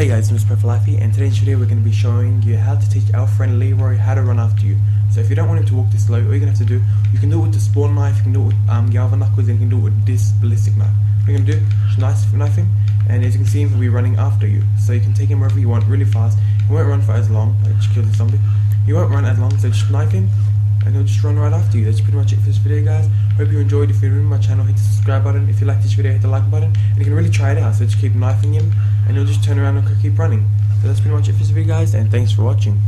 Hey guys, this is Prof Alifey, and today in this video we're going to be showing you how to teach our friend Leroy how to run after you. So if you don't want him to walk this low, all you're going to have to do, you can do it with the spawn knife, you can do it with Galvan knuckles, and you can do it with this ballistic knife. What you're going to do is knife him, and as you can see he'll be running after you. So you can take him wherever you want really fast. He won't run for as long, like just kill the zombie. He won't run as long, so just knife him, and he'll just run right after you. That's pretty much it for this video, guys. Hope you enjoyed. If you're new to my channel, hit the subscribe button. If you like this video, hit the like button. And you can really try it out, so just keep knifing him, and he'll just turn around and keep running. So that's pretty much it for this video, guys, and thanks for watching.